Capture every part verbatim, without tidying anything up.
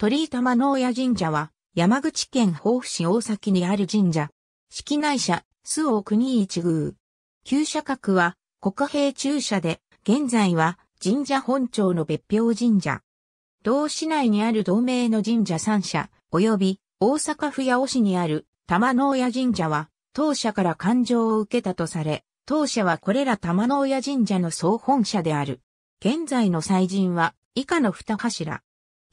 鳥居玉納屋神社は、山口県防府市大崎にある神社。式内社、周防国一宮。旧社格は、国幣中社で、現在は、神社本庁の別表神社。同市内にある同名の神社さん社、及び、大阪府八尾市にある、玉納屋神社は、当社から勘定を受けたとされ、当社はこれら玉納屋神社の総本社である。現在の祭神は、以下の二柱。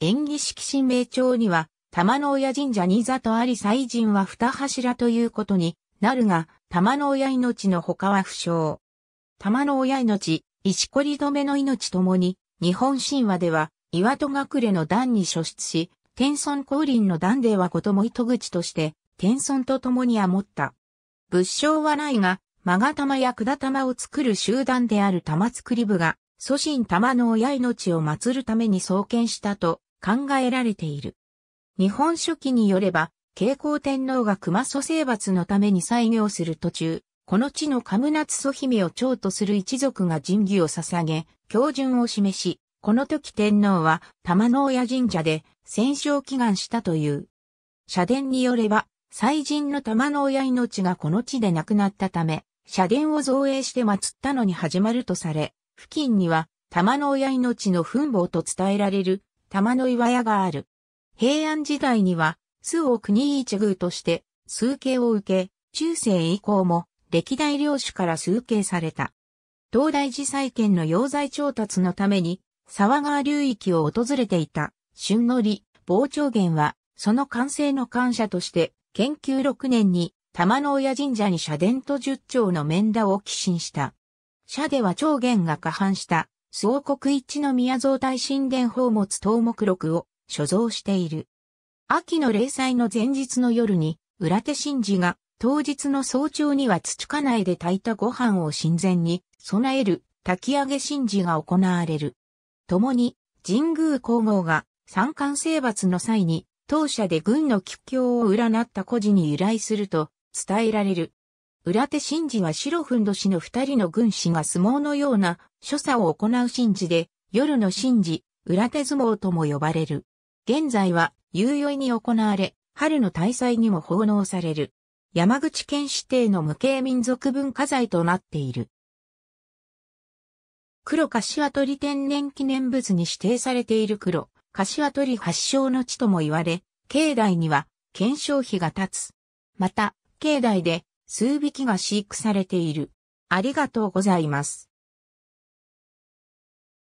延喜式神明帳には、玉納屋神社に座とあり祭神は二柱ということになるが、玉納屋命の他は不詳。玉納屋命、石こり止めの命ともに、日本神話では、岩戸隠れの段に所出し、天孫降臨の段ではことも糸口として、天孫と共にあもった。仏性はないが、まが玉やくだ玉を作る集団である玉造り部が、祖神玉納屋命を祀るために創建したと考えられている。日本書紀によれば、慶光天皇が熊祖征伐のために西行する途中、この地の神無津祖姫を長とする一族が神儀を捧げ、恭順を示し、この時天皇は玉納屋神社で戦勝祈願したという。社殿によれば、祭神の玉納屋命がこの地で亡くなったため、社殿を造営して祀ったのに始まるとされ、付近には玉納屋命の墳墓と伝えられる玉の岩屋がある。平安時代には周防国一宮として崇敬を受け、中世以降も歴代領主から崇敬された。東大寺再建の用材調達のために沢川流域を訪れていた俊則、傍聴源はその完成の感謝として建久ろくねんに玉納屋神社に社殿と十町の免田を寄進した。社では長源が下版した、周防国一宮造大神殿宝物等目録を所蔵している。秋の例祭の前日の夜に、裏手神事が、当日の早朝には土かないで炊いたご飯を神前に、備える、炊き上げ神事が行われる。共に、神宮皇后が、三冠征伐の際に、当社で軍の吉凶を占った故事に由来すると伝えられる。裏手神事は白ふんどしの二人の軍師が相撲のような所作を行う神事で、夜の神事、裏手相撲とも呼ばれる。現在は夕宵に行われ、春の大祭にも奉納される。山口県指定の無形民俗文化財となっている。黒柏鳥天然記念物に指定されている黒柏鳥発祥の地とも言われ、境内には顕彰碑が立つ。また、境内で、数匹が飼育されている。ありがとうございます。